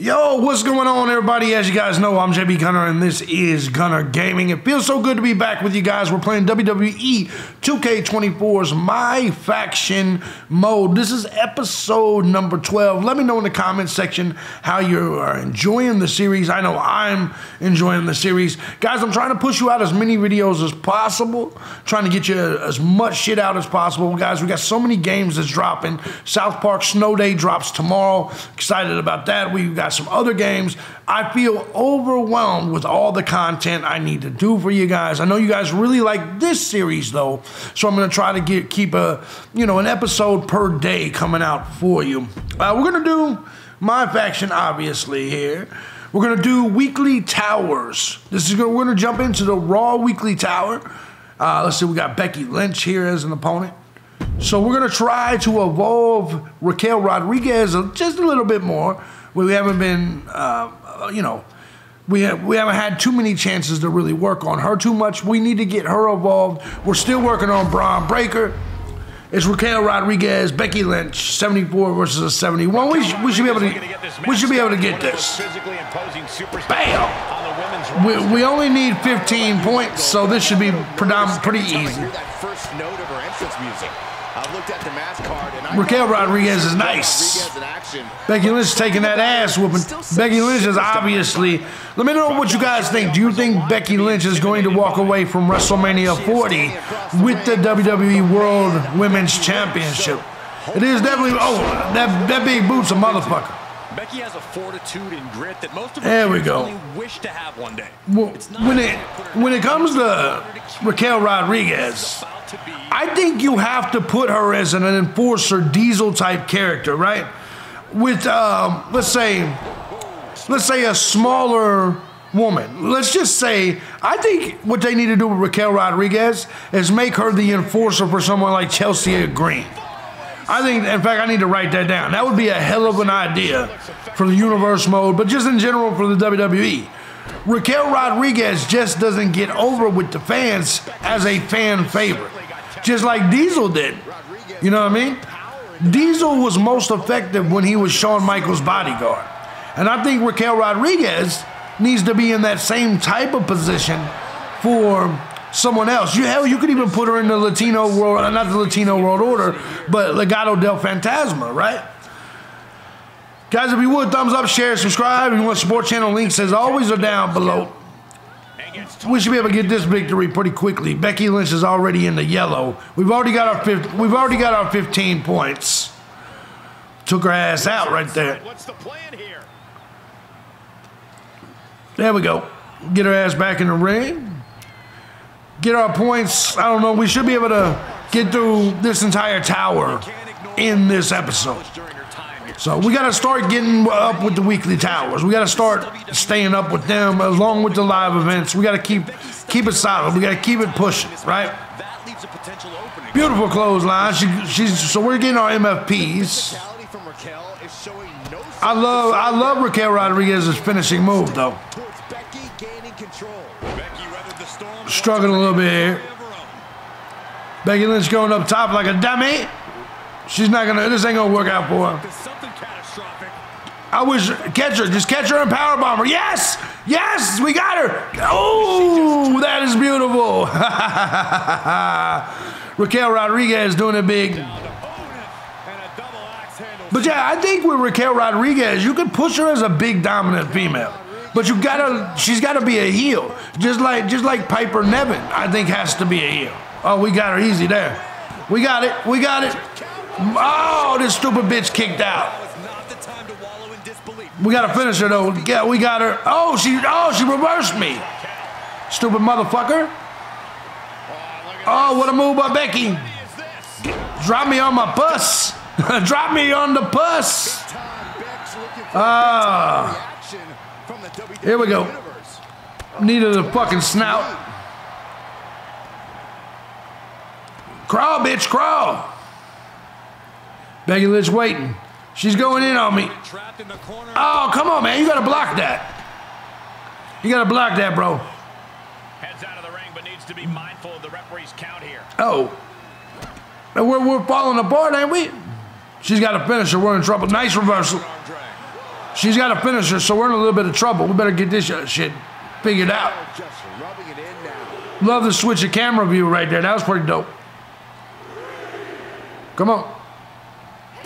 Yo, what's going on, everybody? As you guys know, I'm JB Gunner, and this is Gunner Gaming. It feels so good to be back with you guys. We're playing WWE 2K24's My Faction Mode. This is episode number 12. Let me know in the comments section how you are enjoying the series. I know I'm enjoying the series. Guys, I'm trying to push you out as many videos as possible, trying to get you as much shit out as possible. Guys, we got so many games that's dropping. South Park Snow Day drops tomorrow. Excited about that. We've got some other games. I feel overwhelmed with all the content I need to do for you guys. I know you guys really like this series though, so I'm gonna try to keep a an episode per day coming out for you. We're gonna do My Faction obviously here. We're gonna do weekly towers. We're gonna jump into the RAW weekly tower. Let's see, we got Becky Lynch here as an opponent. So we're gonna try to evolve Raquel Rodriguez just a little bit more. We haven't been, we haven't had too many chances to really work on her too much. We need to get her involved. We're still working on Bron Breakker. It's Raquel Rodriguez, Becky Lynch, 74 versus a 71. We should be able to. We should be able to get this. Bam! We only need 15 points, so this should be pretty easy. Raquel Rodriguez is nice. Becky Lynch is taking that ass whooping. Becky Lynch is obviously. Let me know what you guys think. Do you think Becky Lynch is going to walk away from WrestleMania 40 with the WWE World Women's Championship? It is definitely. Oh, that big boot's a motherfucker. Becky has a fortitude and grit that most of us wish to have one day. When it comes to Raquel Rodriguez, I think you have to put her as an enforcer, Diesel type character, right? With let's say a smaller woman. Let's just say I think what they need to do with Raquel Rodriguez is make her the enforcer for someone like Chelsea Green. I think, in fact, I need to write that down. That would be a hell of an idea for the universe mode, but just in general for the WWE. Raquel Rodriguez just doesn't get over with the fans as a fan favorite, just like Diesel did. You know what I mean? Diesel was most effective when he was Shawn Michaels' bodyguard. And I think Raquel Rodriguez needs to be in that same type of position for someone else. Hell, you could even put her in the Latino world, not the Latino world order, but Legado del Fantasma, right? Guys, if you would, thumbs up, share, subscribe. If you want to support channel, links as always are down below. We should be able to get this victory pretty quickly. Becky Lynch is already in the yellow. We've already got our 15 points. Took her ass out right there. There we go. Get her ass back in the ring. Get our points. I don't know. We should be able to get through this entire tower in this episode. So we got to start getting up with the weekly towers. We got to start staying up with them along with the live events. We got to keep it solid. We got to keep it pushing, right? Beautiful clothesline. So we're getting our MFPs. I love Raquel Rodriguez's finishing move though. Struggling a little bit here. Becky Lynch going up top like a dummy. She's not gonna. This ain't gonna work out for her. I wish. Catch her. Just catch her and power bomb her. Yes, yes, we got her. Oh, that is beautiful. Raquel Rodriguez doing it big. But yeah, I think with Raquel Rodriguez, you can push her as a big dominant female. But you gotta. She's gotta be a heel. Just like Piper Nevin, I think has to be a heel. Oh, we got her easy there. We got it. We got it. Oh, this stupid bitch kicked out. We gotta finish her though. Yeah, we got her. Oh she reversed me. Stupid motherfucker. Oh, what a move by Becky. Drop me on my puss. Drop me on the puss. Here we go. Needed a fucking snout. Crawl, bitch, crawl. Becky Lynch waiting. She's going in on me. Oh, come on, man. You got to block that. You got to block that, bro. Heads out of the ring, but needs to be mindful of the referee's count here. Oh. We're falling apart, ain't we? She's got to finish or we're in trouble. Nice reversal. She's got a finisher, so we're in a little bit of trouble. We better get this shit figured out. Love the switch of camera view right there. That was pretty dope. Come on.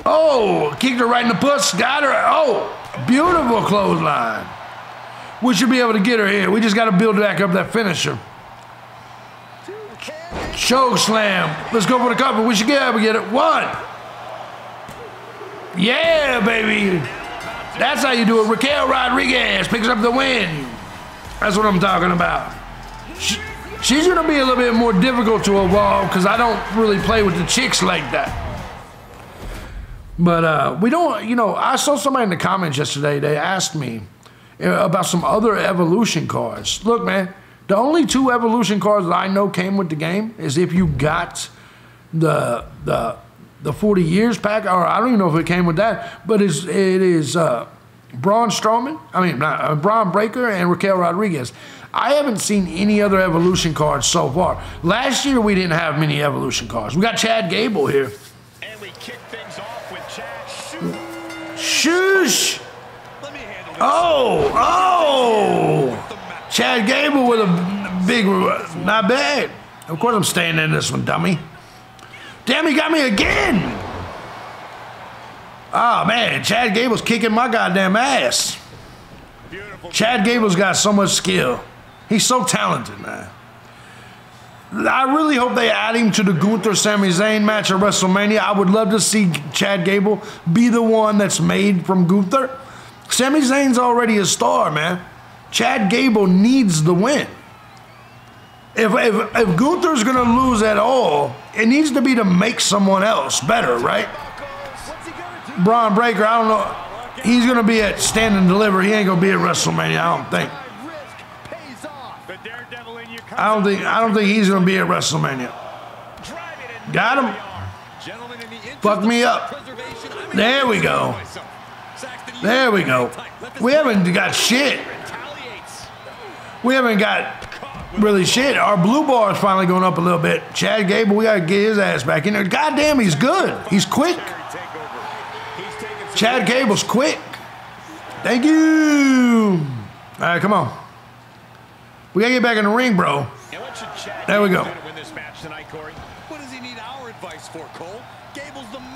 Oh, kicked her right in the puss. Got her. Oh, beautiful clothesline. We should be able to get her here. We just got to build back up that finisher. Choke slam. Let's go for the cover. We should be able to get it. One. Yeah, baby. That's how you do it. Raquel Rodriguez picks up the win. That's what I'm talking about. She's going to be a little bit more difficult to evolve because I don't really play with the chicks like that. But we don't, you know, I saw somebody in the comments yesterday. They asked me about some other evolution cards. Look, man, the only two evolution cards that I know came with the game is if you got the 40 years pack, or I don't even know if it came with that, but it is Bron Breakker and Raquel Rodriguez. I haven't seen any other evolution cards so far. Last year, we didn't have many evolution cards. We got Chad Gable here. And we kick things off with Chad. Shoosh! Oh, oh! Chad Gable with a big, not bad. Of course I'm staying in this one, dummy. Damn, he got me again! Oh, man, Chad Gable's kicking my goddamn ass. Chad Gable's got so much skill. He's so talented, man. I really hope they add him to the Gunther Sami Zayn match at WrestleMania. I would love to see Chad Gable be the one that's made from Gunther. Sami Zayn's already a star, man. Chad Gable needs the win. If Gunther's going to lose at all, it needs to be to make someone else better, right? Bron Breakker, I don't know. He's going to be at Stand and Deliver. He ain't going to be at WrestleMania, I don't think. I don't think he's going to be at WrestleMania. Got him. Fuck me up. There we go. There we go. We haven't got shit. We haven't got really shit. Our blue bar is finally going up a little bit. Chad Gable, we got to get his ass back in there. God damn, he's good. He's quick. Chad Gable's quick. Thank you. All right, come on. We got to get back in the ring, bro. There we go.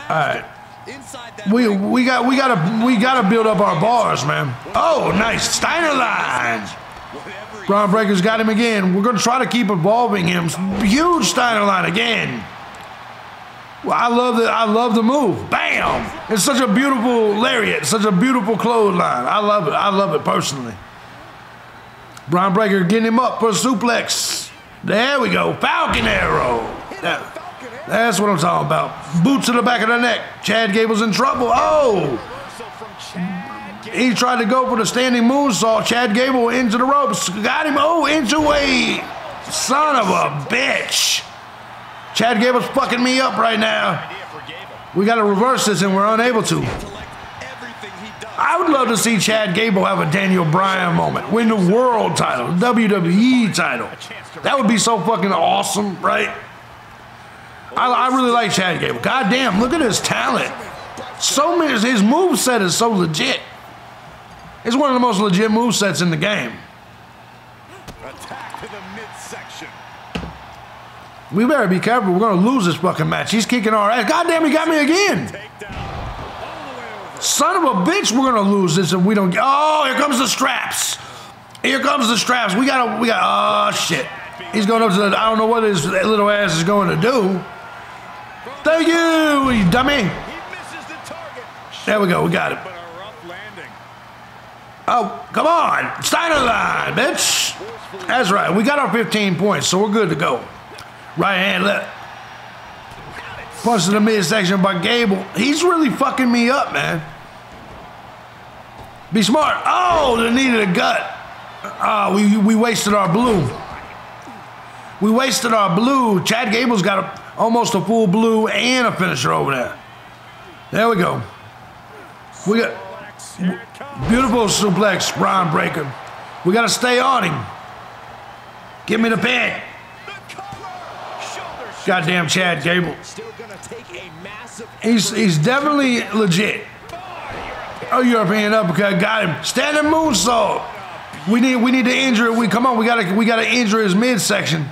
All right. We got to build up our bars, man. Oh, nice. Steiner line. Bron Breakker's got him again. We're going to try to keep evolving him. Huge Steiner line again. Well, I love the move. Bam! It's such a beautiful lariat, such a beautiful clothesline. I love it. I love it personally. Bron Breakker getting him up for a suplex. There we go. Falcon arrow. That's what I'm talking about. Boots to the back of the neck. Chad Gable's in trouble. Oh! He tried to go for the standing moonsault. Chad Gable into the ropes. Got him. Oh, into a son of a bitch. Chad Gable's fucking me up right now. We got to reverse this, and we're unable to. I would love to see Chad Gable have a Daniel Bryan moment. Win the world title, WWE title. That would be so fucking awesome, right? I really like Chad Gable. God damn, look at his talent. So many, his moveset is so legit. It's one of the most legit movesets in the game. We better be careful. We're going to lose this fucking match. He's kicking our ass. God damn, he got me again. Son of a bitch, we're going to lose this if we don't get... Oh, here comes the straps. Here comes the straps. We got... Oh, shit. He's going up to the... I don't know what his little ass is going to do. Thank you, you dummy. There we go. We got it. Oh, come on. Steiner line, bitch. That's right. We got our 15 points, so we're good to go. Right hand, left. Punch to the midsection by Gable. He's really fucking me up, man. Be smart. Oh, the knee to the gut. Ah, we wasted our blue. We wasted our blue. Chad Gable's got almost a full blue and a finisher over there. There we go. We got beautiful suplex, Bron Breakker. We got to stay on him. Give me the pin. Goddamn Chad Gable. He's definitely legit. Oh, European uppercut, got him. Standing moonsault. We need to injure it. Come on, we gotta injure his midsection.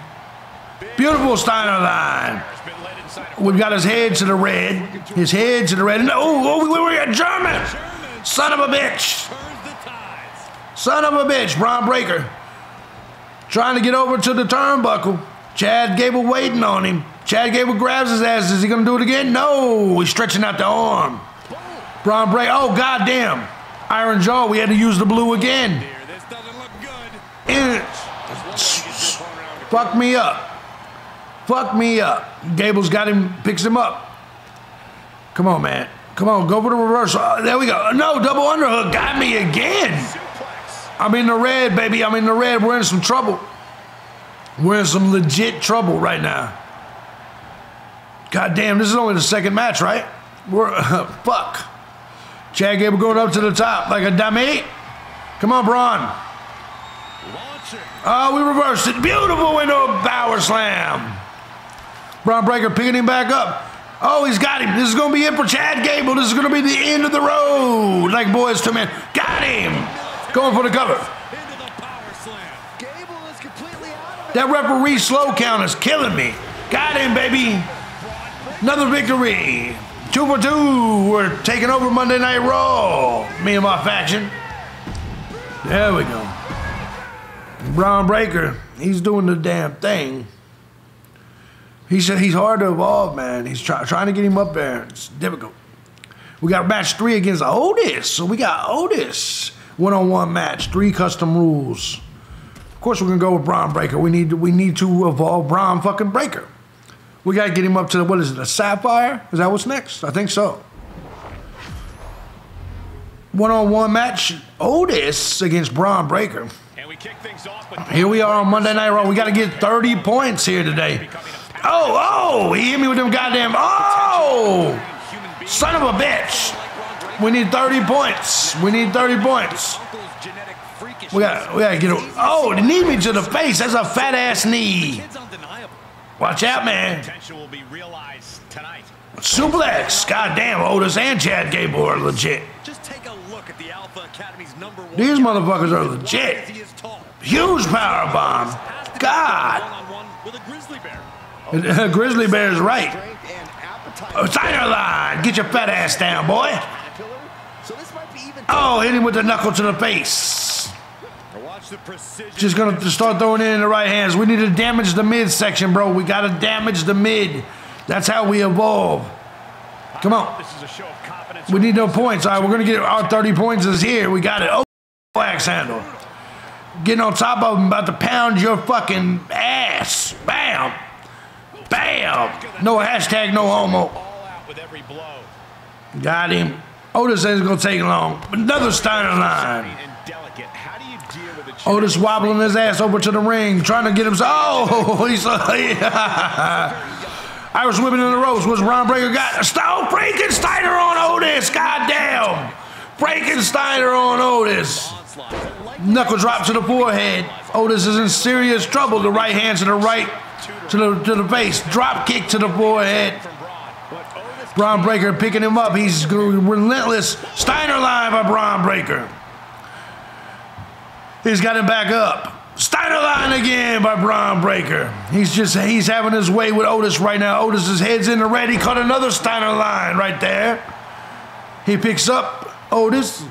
Beautiful Steiner line. We've got his head to the red. His head to the red. Oh, we were a German. Son of a bitch. Son of a bitch, Bron Breakker. Trying to get over to the turnbuckle. Chad Gable waiting on him. Chad Gable grabs his ass. Is he gonna do it again? No, he's stretching out the arm. Bron Breakker, oh goddamn. Iron Jaw, we had to use the blue again. Fuck me up. Fuck me up. Gable's got him, picks him up. Come on, man. Come on, go for the reversal. Oh, there we go. No, double underhook. Got me again. I'm in the red, baby. I'm in the red. We're in some trouble. We're in some legit trouble right now. God damn, this is only the second match, right? We're, fuck. Chad Gable going up to the top like a dummy. Come on, Bron. Oh, we reversed it. Beautiful into a power slam. Bron Breakker picking him back up. Oh, he's got him. This is going to be it for Chad Gable. This is going to be the end of the road. Like boys to men. Got him. Going for the cover. That referee slow count is killing me. Got him, baby. Another victory. 2 for 2. We're taking over Monday Night Raw. Me and my faction. There we go. Bron Breakker, he's doing the damn thing. He said he's hard to evolve, man. He's trying to get him up there. It's difficult. We got match 3 against Otis. So we got Otis. One-on-one match. 3 custom rules. Of course, we're going to go with Bron Breakker. We need to evolve Bron fucking Breakker. We got to get him up to the, what is it, a Sapphire? Is that what's next? I think so. One-on-one match. Otis against Bron Breakker. Here we are on Monday Night Raw. We got to get 30 points here today. Oh, he hit me with them goddamn, oh! Son of a bitch. We need 30 points. We need 30 points. We got to get, oh, knee me to the face. That's a fat ass knee. Watch out, man. Suplex. Goddamn, Otis and Chad Gable are legit. These motherfuckers are legit. Huge power bomb. God. Grizzly Bear's right. Tighter line. Get your fat ass down, boy. Oh, hit him with the knuckle to the face. Just gonna start throwing in the right hands. We need to damage the mid section, bro. We gotta damage the mid. That's how we evolve. Come on. We need no points. All right, we're going to get our 30 points is here. We got it. Oh, axe handle. Getting on top of him, about to pound your fucking ass. Bam. Bam. No hashtag, no homo. Got him. Otis ain't going to take long. Another Steiner line. Otis wobbling his ass over to the ring, trying to get him. Oh, he's Irish whipping in the ropes. What's Bron Breakker got? Oh, Frankensteiner on Otis. Goddamn. Frankensteiner on Otis. Knuckle drop to the forehead. Otis is in serious trouble. The right hand to the right, to the face. Drop kick to the forehead. Bron Breakker picking him up. He's relentless. Steiner line by Bron Breakker. He's got him back up. Steiner line again by Bron Breakker. He's having his way with Otis right now. Otis's head's in the red. He caught another Steiner line right there. He picks up Otis.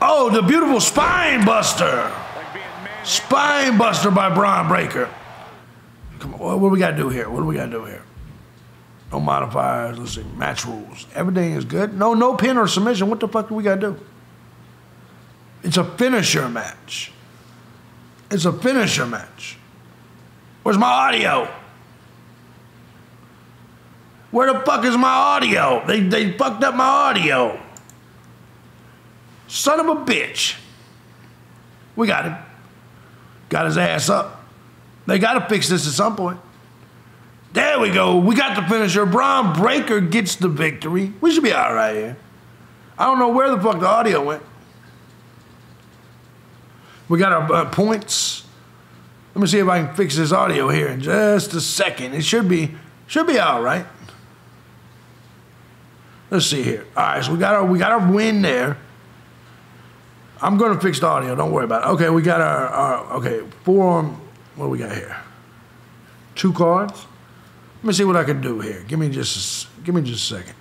Oh, the beautiful spine buster. Spine buster by Bron Breakker. Come on, what do we got to do here? What do we got to do here? No modifiers. Let's see, match rules. Everything is good. No pin or submission. What the fuck do we got to do? It's a finisher match. It's a finisher match. Where's my audio? Where the fuck is my audio? They fucked up my audio. Son of a bitch. We got him. Got his ass up. They got to fix this at some point. There we go. We got the finisher. Bron Breakker gets the victory. We should be all right here. I don't know where the fuck the audio went. We got our points. Let me see if I can fix this audio here in just a second. It should be all right. Let's see here. All right, so we got our win there. I'm going to fix the audio. Don't worry about it. Okay, we got our okay, forearm. What do we got here? Two cards. Let me see what I can do here. Give me just a second.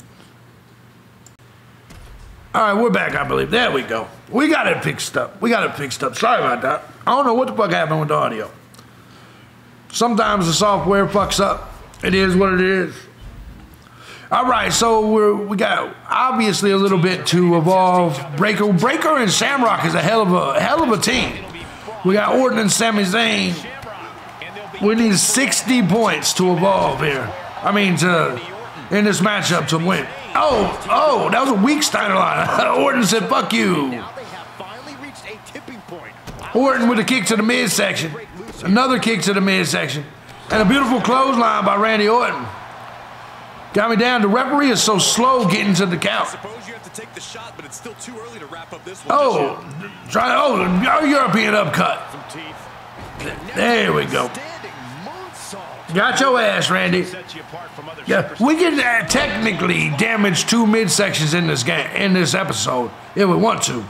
All right, we're back, I believe. There we go. We got it fixed up. Sorry about that. I don't know what the fuck happened with the audio. Sometimes the software fucks up. It is what it is. All right, so we got obviously a little bit to evolve. Breakker and Shamrock is a hell of a team. We got Orton and Sami Zayn. We need 60 points to evolve here. I mean, in this matchup to win. Oh, that was a weak Steiner line. Orton said, "Fuck you." Orton with a kick to the midsection. Another kick to the midsection. And a beautiful clothesline by Randy Orton. Got me down. The referee is so slow getting to the count. Oh, European upcut. There we go. Got your ass, Randy. Yeah, we can technically damage two midsections in this game, in this episode, if we want to.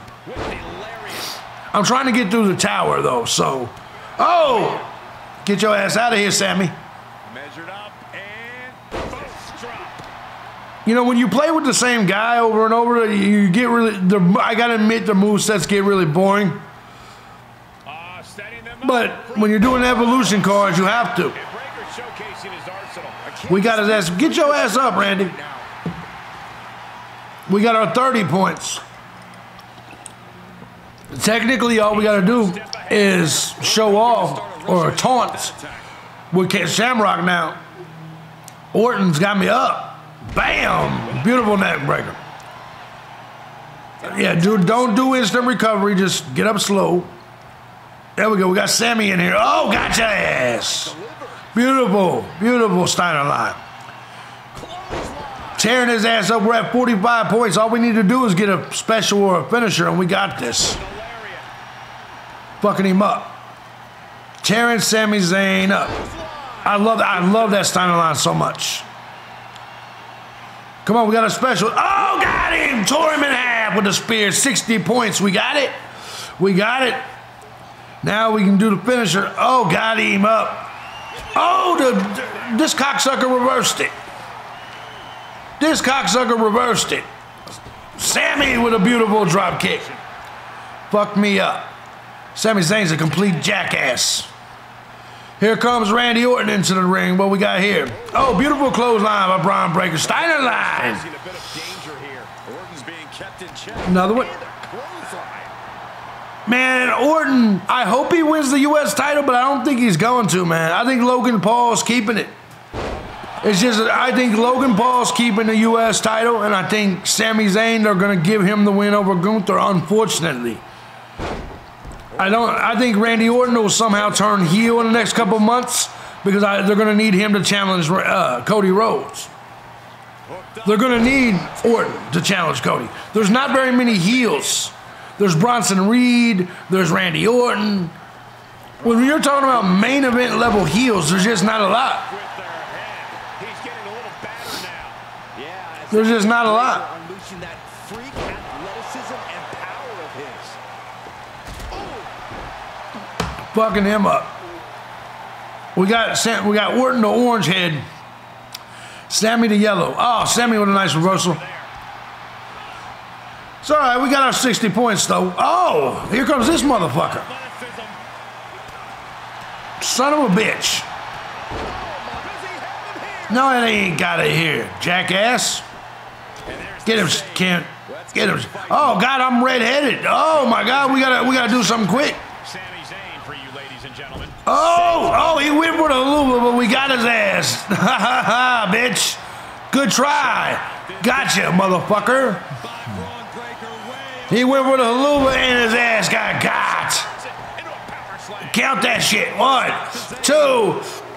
I'm trying to get through the tower though, so. Oh, get your ass out of here, Sammy. You know, when you play with the same guy over and over, you get really, I gotta admit, the movesets get really boring. But when you're doing evolution cards, you have to. We got his ass, get your ass up, Randy. We got our 30 points. Technically, all we gotta do is show off or taunt with Ken Shamrock now. Orton's got me up. Bam! Beautiful neck breaker. Yeah, dude, don't do instant recovery. Just get up slow. There we go. We got Sammy in here. Oh, gotcha ass. Beautiful, beautiful Steiner line. Tearing his ass up. We're at 45 points. All we need to do is get a special or a finisher, and we got this. Fucking him up. Tearing Sami Zayn up. I love that Steiner line so much. Come on, we got a special. Oh, got him! Tore him in half with the spear. 60 points. We got it. We got it. Now we can do the finisher. Oh, got him up. Oh, this cocksucker reversed it. This cocksucker reversed it. Sammy with a beautiful drop kick. Fuck me up. Sami Zayn's a complete jackass. Here comes Randy Orton into the ring. What we got here? Oh, beautiful clothesline by Bron Breakker. Steiner line. Another one. Man, Orton, I hope he wins the U.S. title, but I don't think he's going to, man. I think Logan Paul's keeping it. It's just, I think Logan Paul's keeping the U.S. title, and I think Sami Zayn are going to give him the win over Gunther, unfortunately. I think Randy Orton will somehow turn heel in the next couple months because they're going to need him to challenge Cody Rhodes. They're going to need Orton to challenge Cody. There's not very many heels. There's Bronson Reed. There's Randy Orton. When you're talking about main event level heels, there's just not a lot. There's just not a lot. Fucking him up. We got Orton to orange head, Sammy to yellow. Oh, Sammy with a nice reversal. It's all right. We got our 60 points though. Oh, here comes this motherfucker. Son of a bitch. No, it ain't got it here, jackass. Get him, Ken. Get him. Oh God, I'm red-headed. Oh my God, we gotta do something quick. Oh, he went for the Luba, but we got his ass. Ha ha ha, bitch. Good try. Gotcha, motherfucker. He went for the Luba and his ass got. Count that shit. 1,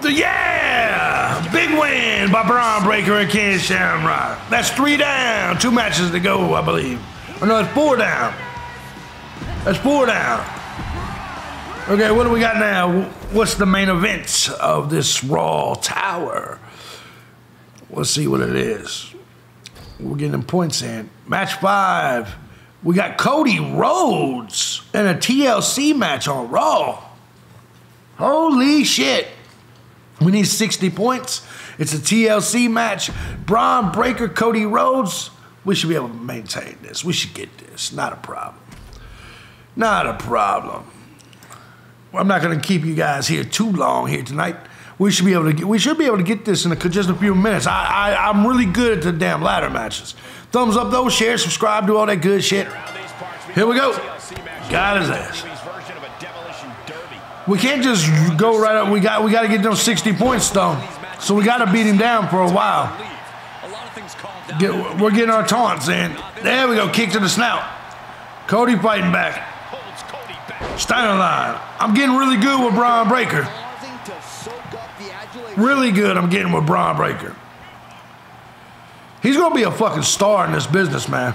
2, yeah. Big win by Bron Breakker and Ken Shamrock. That's 3 down. 2 matches to go, I believe. Oh, no, it's 4 down. That's 4 down. Okay, what do we got now? What's the main event of this Raw Tower? Let's see what it is. We're getting them points in. Match 5. We got Cody Rhodes in a TLC match on Raw. Holy shit. We need 60 points. It's a TLC match. Bron Breakker, Cody Rhodes. We should be able to maintain this. We should get this. Not a problem. Not a problem. I'm not going to keep you guys here too long here tonight. We should be able to get, this in just a few minutes. I'm really good at the damn ladder matches. Thumbs up though, share, subscribe, do all that good shit. Here we go. Got his ass. We can't just go right up. We got to get them 60 points though. So we got to beat him down for a while. We're getting our taunts in. There we go. Kick to the snout. Cody fighting back. Steiner line. I'm getting really good with Bron Breakker. Really good I'm getting with Bron Breakker. He's going to be a fucking star in this business, man.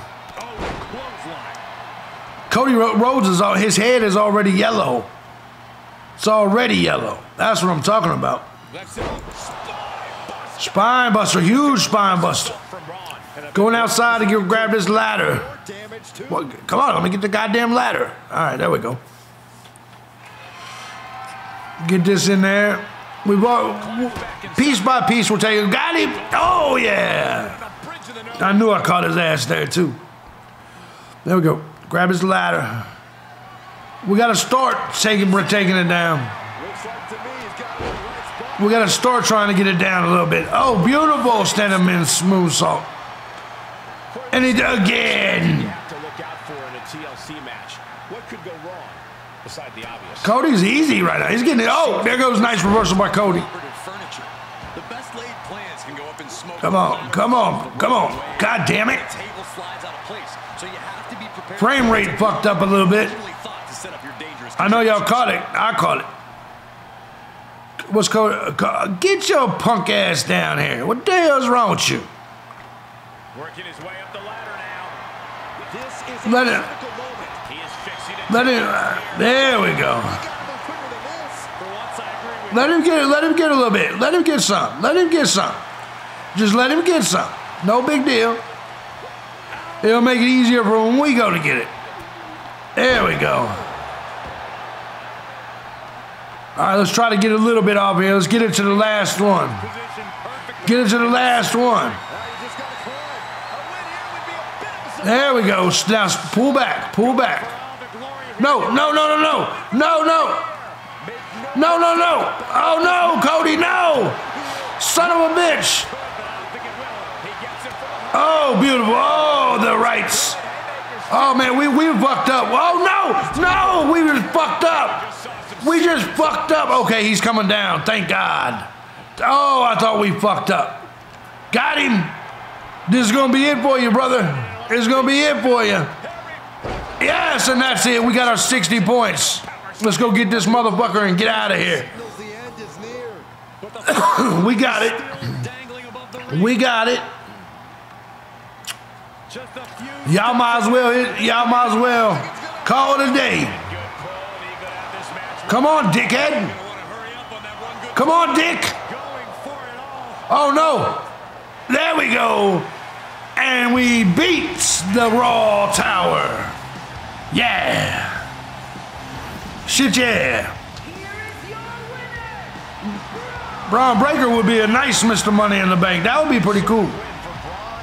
Cody Rhodes, his head is already yellow. It's already yellow. That's what I'm talking about. Spine buster, huge spine buster. Going outside to grab this ladder. Well, come on, let me get the goddamn ladder. All right, there we go. Get this in there. We piece by piece, we'll take it. Got him. Oh, yeah. I knew I caught his ass there, too. There we go. Grab his ladder. We got to start taking it down. We got to start trying to get it down a little bit. Oh, beautiful. Standing in smooth salt. And he again. Cody's easy right now. He's getting it. Oh, there goes nice reversal by Cody. Come on, come on, come on. God damn it. Frame rate fucked up a little bit. I know y'all caught it. I caught it. What's Cody? Get your punk ass down here. What the hell's wrong with you? Working his way up the ladder now. This is there we go. Let him get a little bit. Let him get some. Just let him get some. No big deal. It'll make it easier for when we go to get it. There we go. All right, let's try to get a little bit off here. Let's get it to the last one. There we go. Now pull back. No. Oh, no, Cody, no. Son of a bitch. Oh, beautiful. Oh, the rights. Oh, man, we fucked up. Oh, no. We just fucked up. Okay, he's coming down. Thank God. Oh, I thought we fucked up. Got him. This is going to be it for you, brother. It's going to be it for you. Yes, and that's it. We got our 60 points. Let's go get this motherfucker and get out of here. We got it. Y'all might as well call it a day. Come on, dickhead. Come on, dick. Oh, no. There we go. And we beat the Raw Tower. Yeah. Shit, yeah. Bron Breakker would be a nice Mr. Money in the Bank. That would be pretty cool.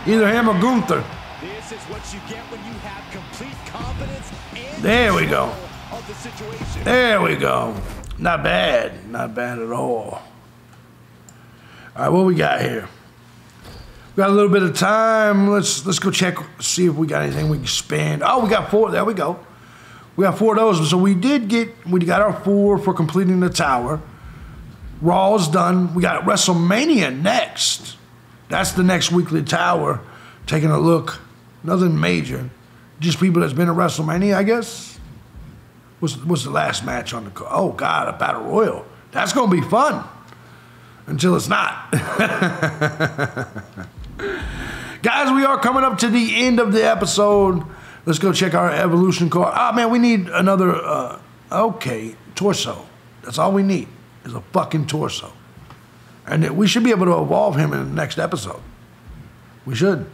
Either him or Gunther. There we go. Not bad. Not bad at all. All right, what we got here? We got a little bit of time. Let's go check, see if we got anything we can spend. Oh, we got 4. There we go. We got 4 of those. So we got our 4 for completing the tower. Raw's done. We got WrestleMania next. That's the next weekly tower. Taking a look. Nothing major. Just people that's been to WrestleMania, I guess. What's the last match on the card? Oh, God, a Battle Royal. That's going to be fun. Until it's not. Guys, we are coming up to the end of the episode. Let's go check our evolution card. Ah, man, we need another, okay, torso. That's all we need is a fucking torso. And we should be able to evolve him in the next episode. We should.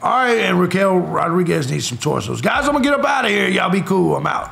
All right, and Raquel Rodriguez needs some torsos. Guys, I'm going to get up out of here. Y'all be cool. I'm out.